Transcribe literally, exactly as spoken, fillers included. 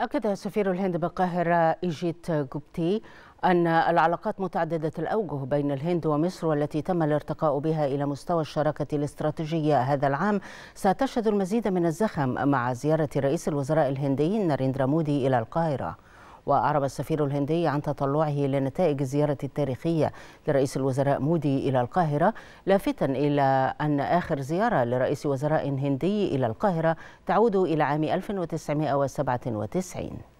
أكد سفير الهند بالقاهرة إيجيت غوبتي أن العلاقات متعددة الأوجه بين الهند ومصر والتي تم الارتقاء بها إلى مستوى الشراكة الاستراتيجية هذا العام ستشهد المزيد من الزخم مع زيارة رئيس الوزراء الهندي ناريندرا مودي إلى القاهرة. وأعرب السفير الهندي عن تطلعه لنتائج الزيارة التاريخية لرئيس الوزراء مودي إلى القاهرة، لافتا إلى أن آخر زيارة لرئيس وزراء هندي إلى القاهرة تعود إلى عام ألف وتسعمائة وسبعة وتسعين.